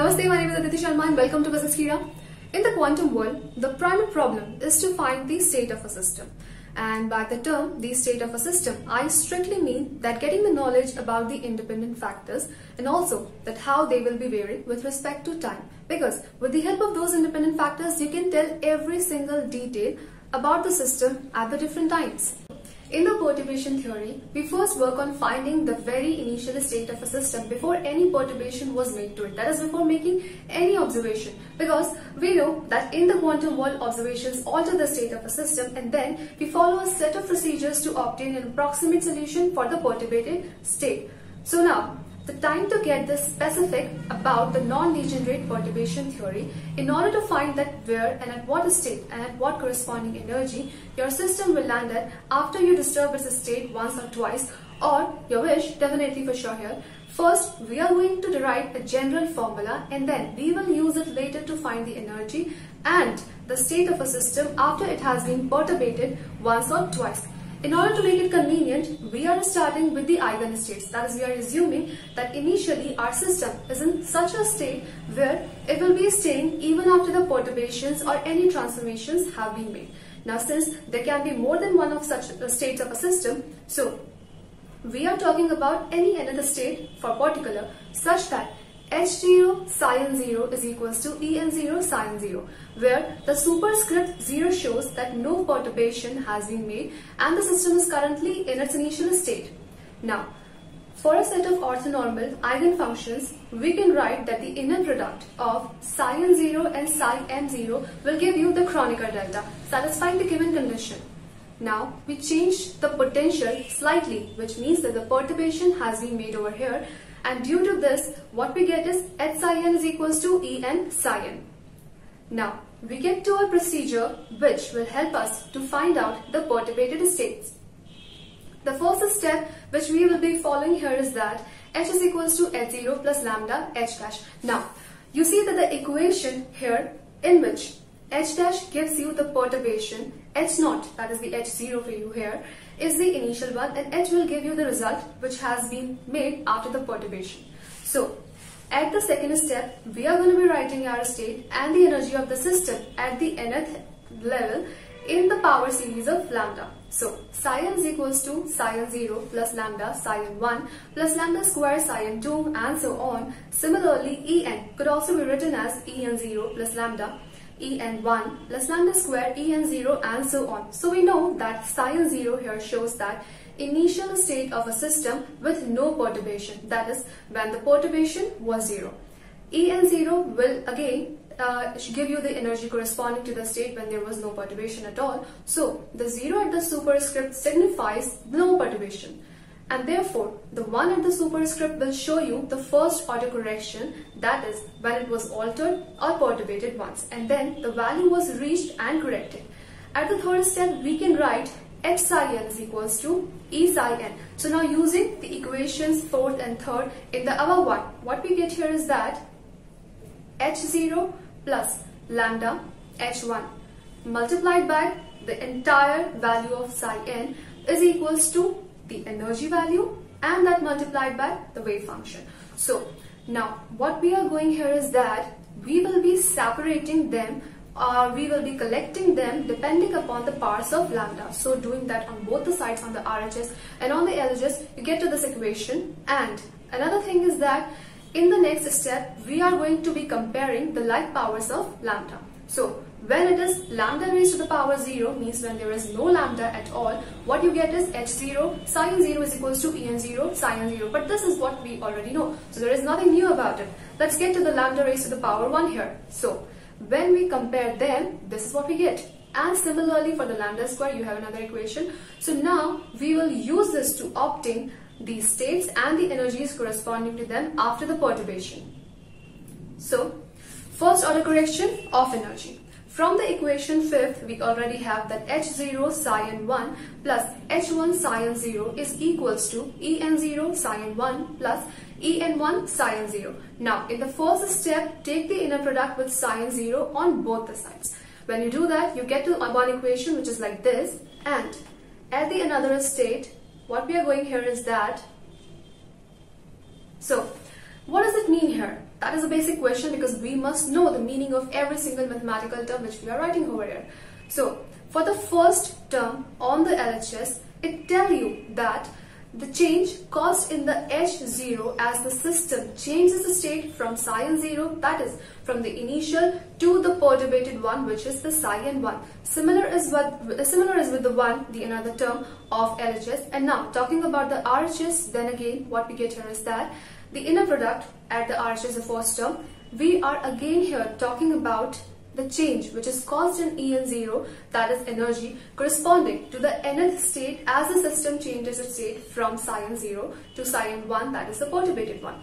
Namaste, my name is Aditi Sharma and welcome to Physics Kira. In the quantum world, the primary problem is to find the state of a system. And by the term, the state of a system, I strictly mean that getting the knowledge about the independent factors and also that how they will be varying with respect to time. Because with the help of those independent factors, you can tell every single detail about the system at the different times. In the perturbation theory, we first work on finding the very initial state of a system before any perturbation was made to it. That is, before making any observation. Because we know that in the quantum world, observations alter the state of a system, and then we follow a set of procedures to obtain an approximate solution for the perturbated state. So now, the time to get this specific about the non-degenerate perturbation theory in order to find that where and at what state and at what corresponding energy your system will land at after you disturb its state once or twice, or your wish definitely for sure here. First, we are going to derive a general formula and then we will use it later to find the energy and the state of a system after it has been perturbated once or twice. In order to make it convenient, we are starting with the eigenstates. That is, we are assuming that initially our system is in such a state where it will be staying even after the perturbations or any transformations have been made. Now, since there can be more than one of such states of a system, so we are talking about any another state for particular such that H0 sin 0 is equals to En0 sin 0, where the superscript 0 shows that no perturbation has been made and the system is currently in its initial state. Now, for a set of orthonormal eigenfunctions, we can write that the inner product of sin 0 and sin m0 will give you the Kronecker delta, satisfying the given condition. Now, we change the potential slightly, which means that the perturbation has been made over here. And due to this, what we get is H psi n is equals to En psi n. Now, we get to a procedure which will help us to find out the perturbated states. The first step which we will be following here is that H is equals to H0 plus lambda H dash. Now, you see that the equation here in which H dash gives you the perturbation, H0, that is the H0 for you here, is the initial one, and H will give you the result which has been made after the perturbation. So, at the second step, we are going to be writing our state and the energy of the system at the nth level in the power series of lambda. So, psi n is equals to psi n 0 plus lambda psi n 1 plus lambda square psi n 2 and so on. Similarly, En could also be written as En 0 plus lambda En1 plus lambda square En0 and so on. So we know that sin 0 here shows that initial state of a system with no perturbation, that is when the perturbation was 0. En0 will again give you the energy corresponding to the state when there was no perturbation at all. So the 0 at the superscript signifies no perturbation. And therefore, the 1 at the superscript will show you the first order correction, that is, when it was altered or perturbated once, and then the value was reached and corrected. At the third step, we can write H psi n is equals to E psi n. So now using the equations 4th and 3rd in the above one, what we get here is that H0 plus lambda H1 multiplied by the entire value of psi n is equals to the energy value and that multiplied by the wave function. So now what we are going here is that we will be separating them or we will be collecting them depending upon the powers of lambda. So doing that on both the sides, on the RHS and on the LHS, you get to this equation. And another thing is that in the next step we are going to be comparing the like powers of lambda. So when it is lambda raised to the power 0, means when there is no lambda at all, what you get is H0 sin 0 is equals to En0 sin 0. But this is what we already know. So there is nothing new about it. Let's get to the lambda raised to the power 1 here. So when we compare them, this is what we get. And similarly for the lambda square, you have another equation. So now we will use this to obtain the states and the energies corresponding to them after the perturbation. So first order correction of energy. From the equation 5th, we already have that H0 sin 1 plus H1 sin 0 is equals to En0 sin 1 plus En1 sin 0. Now, in the first step, take the inner product with sin 0 on both the sides. When you do that, you get to one equation which is like this. And at the another state, what we are going here is that... So, what does it mean here? That is a basic question because we must know the meaning of every single mathematical term which we are writing over here. So, for the first term on the LHS, it tells you that the change caused in the H0 as the system changes the state from psi n 0, that is from the initial to the perturbated one, which is the psi n 1. Similar is with another term of LHS. And now talking about the RHS, then again what we get here is that the inner product at the RHS, the first term, we are again here talking about the change which is caused in En0, that is energy, corresponding to the nth state as the system changes its state from psi n 0 to psi n 1, that is the perturbated one.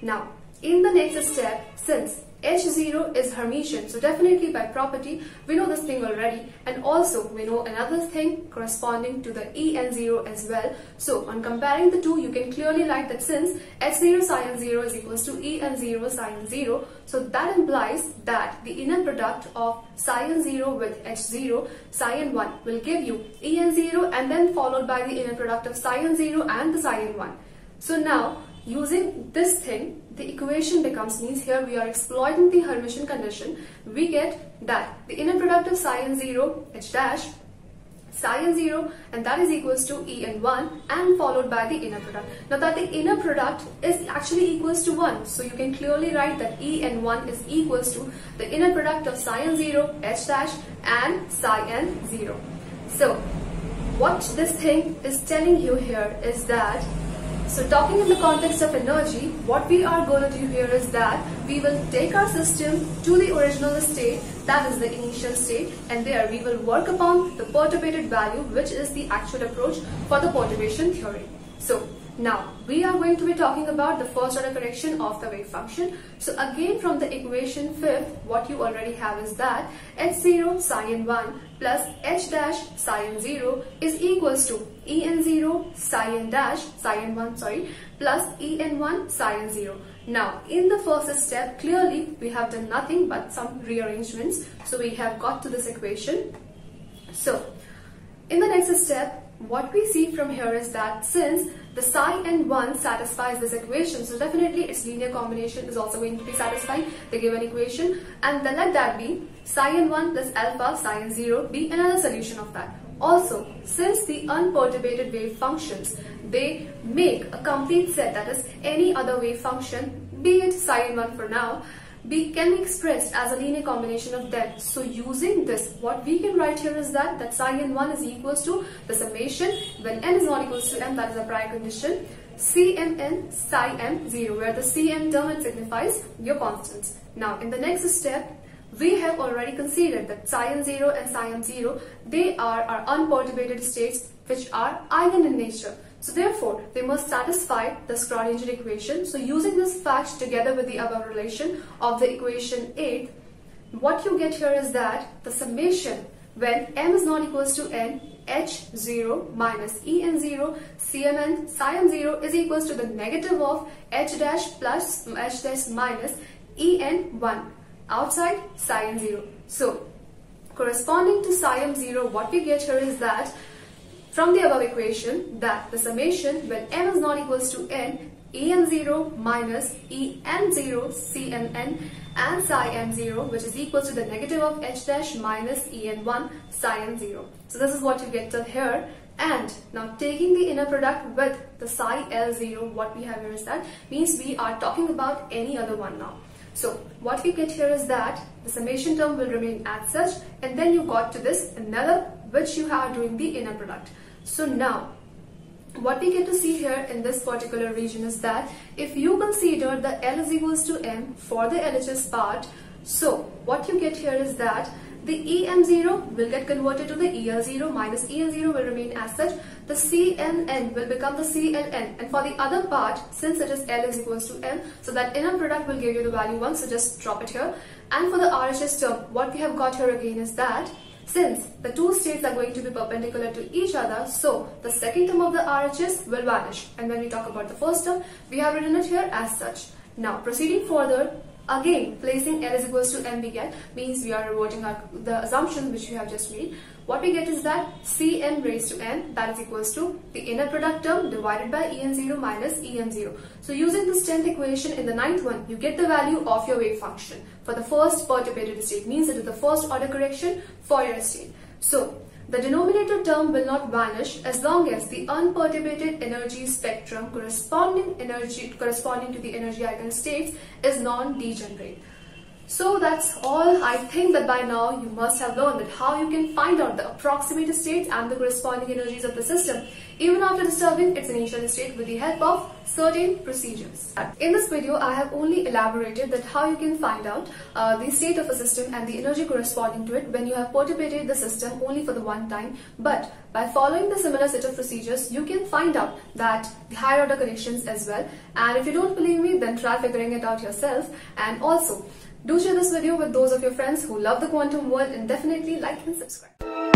Now, in the next step, since H0 is Hermitian, so definitely by property we know this thing already, and also we know another thing corresponding to the En0 as well. So on comparing the two, you can clearly write that since H0 psi n 0 is equals to En0 psi n 0, so that implies that the inner product of psi n 0 with H0 psi n 1 will give you En0 and then followed by the inner product of psi n 0 and the psi n 1. So now, using this thing, the equation becomes, means here we are exploiting the Hermitian condition. We get that the inner product of psi n 0 h dash psi n 0, and that is equals to En1 and followed by the inner product. Now that the inner product is actually equals to 1, so you can clearly write that En1 is equals to the inner product of psi n 0 h dash and psi n 0. So what this thing is telling you here is that, so talking in the context of energy, what we are going to do here is that we will take our system to the original state, that is the initial state, and there we will work upon the perturbated value, which is the actual approach for the perturbation theory. So now we are going to be talking about the first order correction of the wave function. So again from the equation 5th, what you already have is that H0 psi n 1 plus h dash psi n 0 is equals to En0 psi n 1 plus En1 psi n 0. Now in the first step, clearly we have done nothing but some rearrangements, so we have got to this equation. So in the next step, what we see from here is that since the psi n 1 satisfies this equation, so definitely its linear combination is also going to be satisfying the given equation, and then let that be psi n 1 plus alpha psi n 0 be another solution of that. Also, since the unperturbated wave functions, they make a complete set, that is any other wave function, be it psi n 1 for now, can be expressed as a linear combination of them. So using this, what we can write here is that psi n 1 is equals to the summation when n is not equals to m, that is a prior condition, Cmn psi m 0, where the Cm term, it signifies your constants. Now in the next step, we have already considered that psi n 0 and psi m 0, they are our unperturbated states which are eigen in nature. So therefore, they must satisfy the Schrödinger equation. So using this fact together with the above relation of the equation 8, what you get here is that the summation when m is not equals to n, H0 minus En0 Cmn psi m 0 is equals to the negative of h dash plus h dash minus En1 outside psi n 0. So corresponding to psi m 0, what we get here is that from the above equation, that the summation when m is not equals to n, En0 minus En0 Cmn and psi m 0, which is equals to the negative of h dash minus En1 psi m 0. So this is what you get till here. And now taking the inner product with the psi l 0, what we have here is that means we are talking about any other one now. So what we get here is that the summation term will remain as such, and then you got to this another which you are doing the inner product. So now what we get to see here in this particular region is that if you consider the L is equals to M for the LHS part, so what you get here is that the Em0 will get converted to the El0 minus El0 will remain as such. The Cmn will become the Cln, and for the other part, since it is L is equals to M, so that inner product will give you the value 1, so just drop it here. And for the RHS term, what we have got here again is that since the two states are going to be perpendicular to each other, so the second term of the RHS will vanish. And when we talk about the first term, we have written it here as such. Now proceeding further, Again, placing L is equals to MBGAL means we are reverting the assumption which we have just made. What we get is that Cn raised to n, that is equals to the inner product term divided by En0 minus Em0. So using this 10th equation in the 9th one, you get the value of your wave function for the first perturbated state, means it is the first order correction for your state. So the denominator term will not vanish as long as the unperturbated energy spectrum corresponding to the energy eigen states is non-degenerate. So that's all. I think that by now you must have learned that how you can find out the approximated states and the corresponding energies of the system even after disturbing its initial state with the help of certain procedures. In this video, I have only elaborated that how you can find out the state of a system and the energy corresponding to it when you have perturbated the system only for the one time. But by following the similar set of procedures, you can find out that the higher order corrections as well. And if you don't believe me, then try figuring it out yourself. And also, do share this video with those of your friends who love the quantum world, and definitely like and subscribe.